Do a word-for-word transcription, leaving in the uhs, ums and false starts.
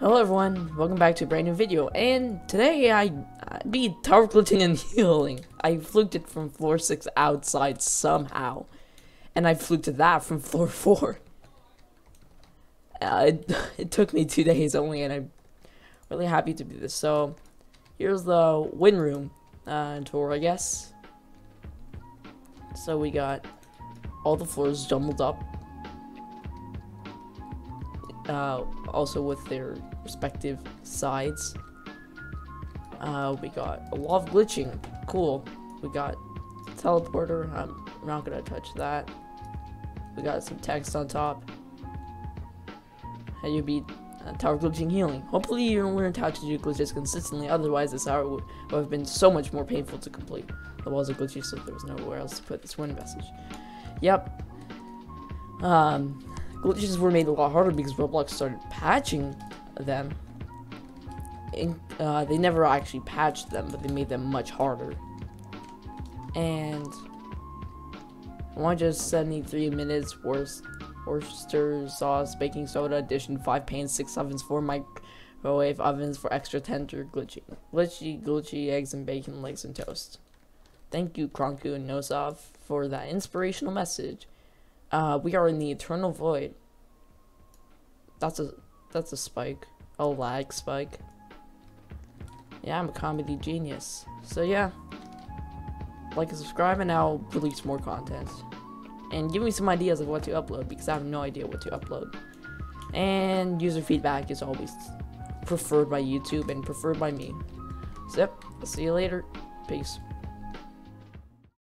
Hello everyone, welcome back to a brand new video, and today I beat tower glitching and healing. I fluked it from floor six outside somehow, and I fluked that from floor four. Uh, it, it took me two days only, and I'm really happy to do this. So here's the win room uh, tour, I guess. So we got all the floors jumbled up. Uh, also with their respective sides. Uh, we got a wall of glitching, cool. We got teleporter, I'm not gonna touch that. We got some text on top. How you beat uh, tower glitching healing. Hopefully you learned how to do glitches consistently, otherwise this hour would have been so much more painful to complete. The walls are glitchy, so there was nowhere else to put this win message. Yep. Um. Glitches were made a lot harder because Roblox started patching them. And, uh, they never actually patched them, but they made them much harder. And one hundred seventy-three minutes, Worcester sauce, baking soda, addition, five pans, six ovens, four microwave ovens for extra tender glitchy. Glitchy, glitchy, eggs and bacon, legs and toast. Thank you, Kronku and Nosov, for that inspirational message. Uh, we are in the eternal void. That's a that's a spike. A lag spike. Yeah, I'm a comedy genius. So yeah, like and subscribe, and I'll release more content. And give me some ideas of what to upload because I have no idea what to upload. And user feedback is always preferred by YouTube and preferred by me. So yep, I'll see you later. Peace.